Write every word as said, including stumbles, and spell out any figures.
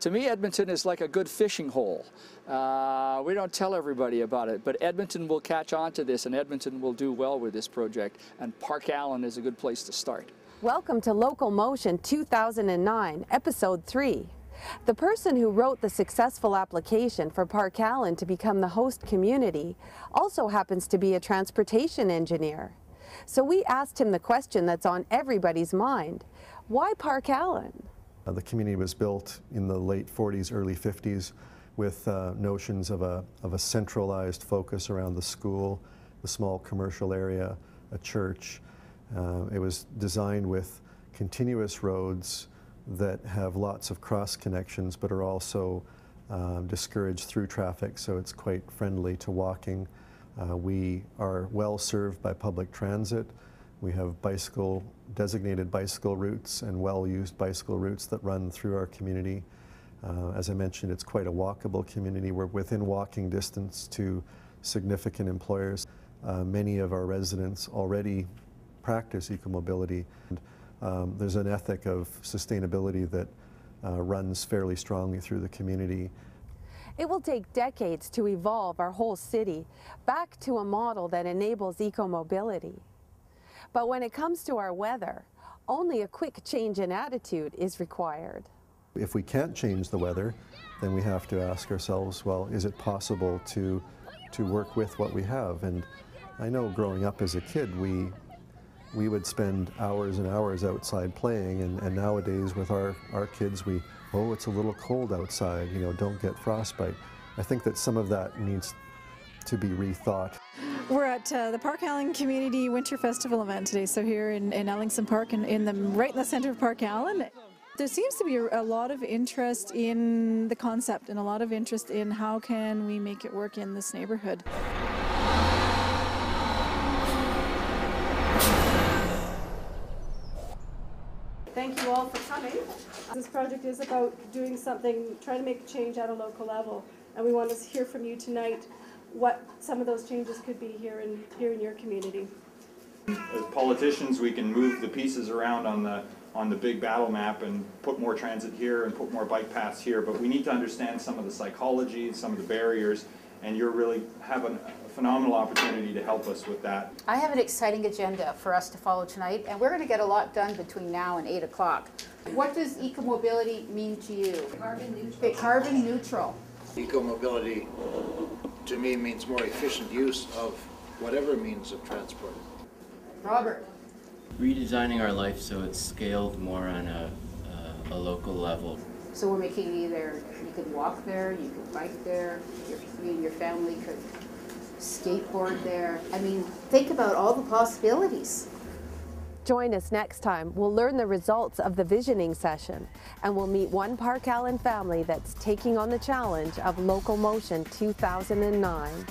To me, Edmonton is like a good fishing hole. Uh, we don't tell everybody about it, but Edmonton will catch on to this, and Edmonton will do well with this project, and Parkallen is a good place to start. Welcome to Local Motion two thousand nine, Episode three. The person who wrote the successful application for Parkallen to become the host community also happens to be a transportation engineer. So we asked him the question that's on everybody's mind. Why Parkallen? Uh, the community was built in the late forties, early fifties with uh, notions of a, of a centralized focus around the school, the small commercial area, a church. Uh, it was designed with continuous roads that have lots of cross connections but are also um, discouraged through traffic, so it's quite friendly to walking. Uh, we are well served by public transit. We have bicycle, designated bicycle routes and well-used bicycle routes that run through our community. Uh, as I mentioned, it's quite a walkable community. We're within walking distance to significant employers. Uh, many of our residents already practice eco-mobility. And, um, there's an ethic of sustainability that uh, runs fairly strongly through the community. It will take decades to evolve our whole city back to a model that enables eco-mobility. But when it comes to our weather, only a quick change in attitude is required. If we can't change the weather, then we have to ask ourselves, well, is it possible to, to work with what we have? And I know growing up as a kid, we, we would spend hours and hours outside playing, and, and nowadays with our, our kids, we oh, it's a little cold outside, you know, don't get frostbite. I think that some of that needs to be rethought. We're at uh, the Parkallen Community Winter Festival event today, so here in, in Ellingson Park, in, in the, right in the center of Parkallen. There seems to be a, a lot of interest in the concept and a lot of interest in how can we make it work in this neighborhood. Thank you all for coming. This project is about doing something, trying to make change at a local level, and we want to hear from you tonight what some of those changes could be here in, here in your community. As politicians, we can move the pieces around on the, on the big battle map and put more transit here and put more bike paths here, but we need to understand some of the psychology and some of the barriers, and you're really having a phenomenal opportunity to help us with that. I have an exciting agenda for us to follow tonight, and we're going to get a lot done between now and eight o'clock. What does eco-mobility mean to you? Carbon neutral. Carbon neutral. Eco-mobility, to me, means more efficient use of whatever means of transport. Robert. Redesigning our life so it's scaled more on a, uh, a local level. So we're making either, you could walk there, you could bike there, your, you and your family could skateboard there. I mean, think about all the possibilities. Join us next time. We'll learn the results of the visioning session, and we'll meet one Parkallen family that's taking on the challenge of Local Motion two thousand nine.